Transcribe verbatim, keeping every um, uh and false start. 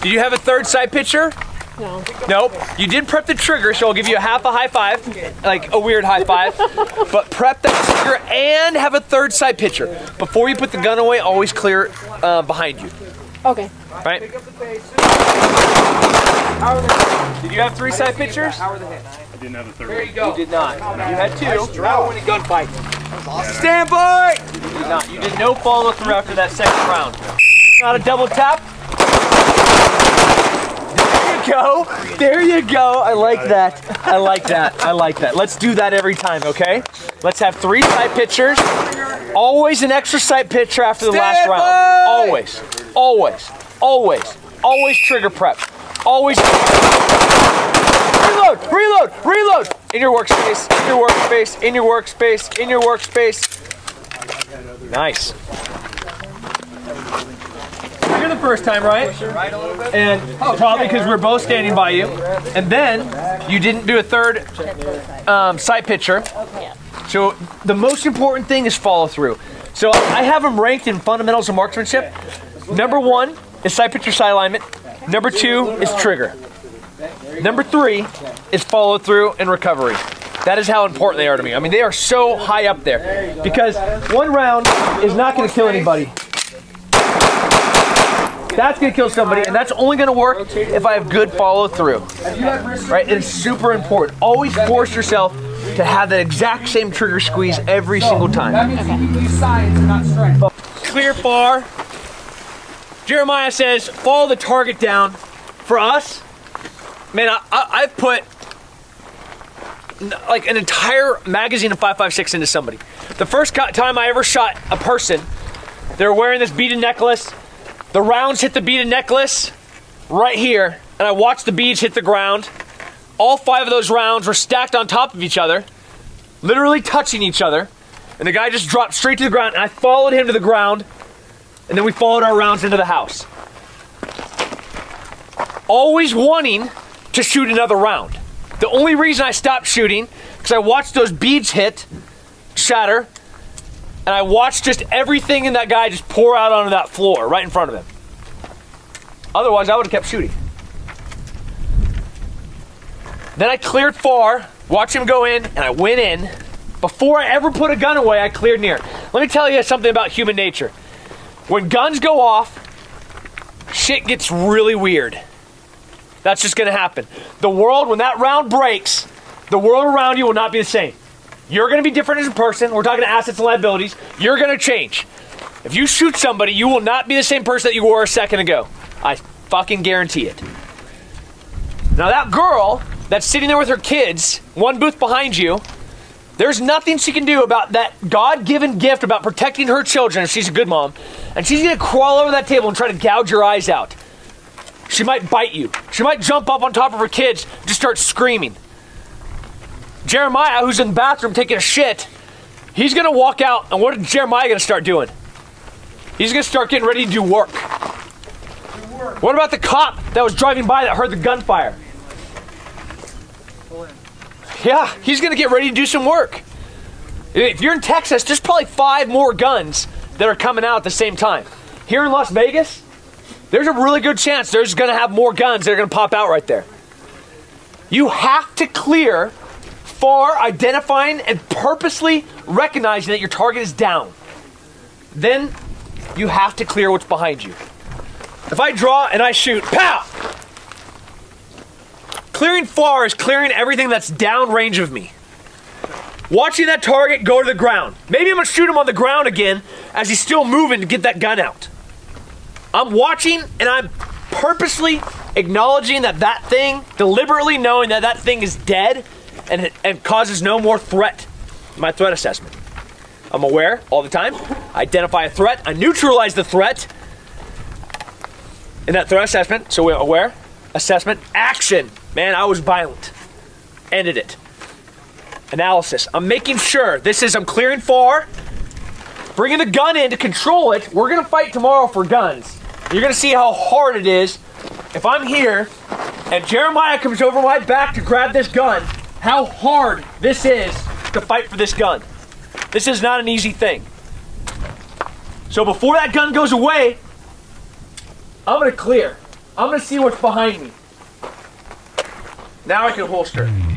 Did you have a third side picture? No. Nope. You did prep the trigger, so I'll give you a half a high five, like a weird high five. But prep that trigger and have a third sight picture. Before you put the gun away, always clear uh, behind you. Okay. Right? Did you have three sight pictures? I didn't have a third. There you go. You did not. You had two. Now we're in a gunfight. Stand by! You did not. You did no follow through after that second round. Not a double tap. Go. There you go. I like that. I like that. I like that. Let's do that every time, okay? Let's have three sight pictures. Always an extra sight picture after the last round. Always. Always. Always. Always trigger prep. Always. Reload. Reload. Reload. In your workspace. In your workspace. In your workspace. In your workspace. Nice. The first time, right? And probably because we're both standing by you. And then you didn't do a third um, sight picture. So the most important thing is follow through. So I have them ranked in fundamentals of marksmanship. Number one is sight picture sight alignment. Number two is trigger. Number three is follow through and recovery. That is how important they are to me. I mean, they are so high up there because one round is not going to kill anybody. That's gonna kill somebody, and that's only gonna work if I have good follow through, right? It's super important. Always force yourself to have that exact same trigger squeeze every single time. Okay. Clear far. Jeremiah says, follow the target down. For us, man, I, I, I've put like an entire magazine of five five six into somebody. The first time I ever shot a person, they were wearing this beaded necklace. The rounds hit the beaded necklace right here, and I watched the beads hit the ground. All five of those rounds were stacked on top of each other, literally touching each other, and the guy just dropped straight to the ground, and I followed him to the ground, and then we followed our rounds into the house. Always wanting to shoot another round. The only reason I stopped shooting, because I watched those beads hit, shatter, and I watched just everything in that guy just pour out onto that floor right in front of him. Otherwise, I would have kept shooting. Then I cleared far, watched him go in, and I went in. Before I ever put a gun away, I cleared near. Let me tell you something about human nature. When guns go off, shit gets really weird. That's just gonna happen. The world, when that round breaks, the world around you will not be the same. You're gonna be different as a person. We're talking assets and liabilities. You're gonna change. If you shoot somebody, you will not be the same person that you were a second ago. I fucking guarantee it. Now that girl that's sitting there with her kids, one booth behind you, there's nothing she can do about that God-given gift about protecting her children if she's a good mom. And she's gonna crawl over that table and try to gouge your eyes out. She might bite you. She might jump up on top of her kids and just start screaming. Jeremiah, who's in the bathroom taking a shit, he's gonna walk out, and what is Jeremiah gonna start doing? He's gonna start getting ready to do work. Do work. What about the cop that was driving by that heard the gunfire? Yeah, he's gonna get ready to do some work. If you're in Texas, there's probably five more guns that are coming out at the same time. Here in Las Vegas, there's a really good chance there's gonna have more guns that are gonna pop out right there. You have to clear far, identifying and purposely recognizing that your target is down. Then you have to clear what's behind you. If I draw and I shoot, pow! Clearing far is clearing everything that's down range of me. Watching that target go to the ground. Maybe I'm gonna shoot him on the ground again as he's still moving to get that gun out. I'm watching and I'm purposely acknowledging that that thing, deliberately knowing that that thing is dead, And, and causes no more threat. My threat assessment. I'm aware all the time. I identify a threat. I neutralize the threat in that threat assessment. So we're aware, assessment, action. Man, I was violent. Ended it. Analysis. I'm making sure this is, I'm clearing far, bringing the gun in to control it. We're going to fight tomorrow for guns. You're going to see how hard it is. If I'm here and Jeremiah comes over my back to grab this gun, how hard this is to fight for this gun. This is not an easy thing. So before that gun goes away, I'm gonna clear. I'm going to see what's behind me. Now I can holster.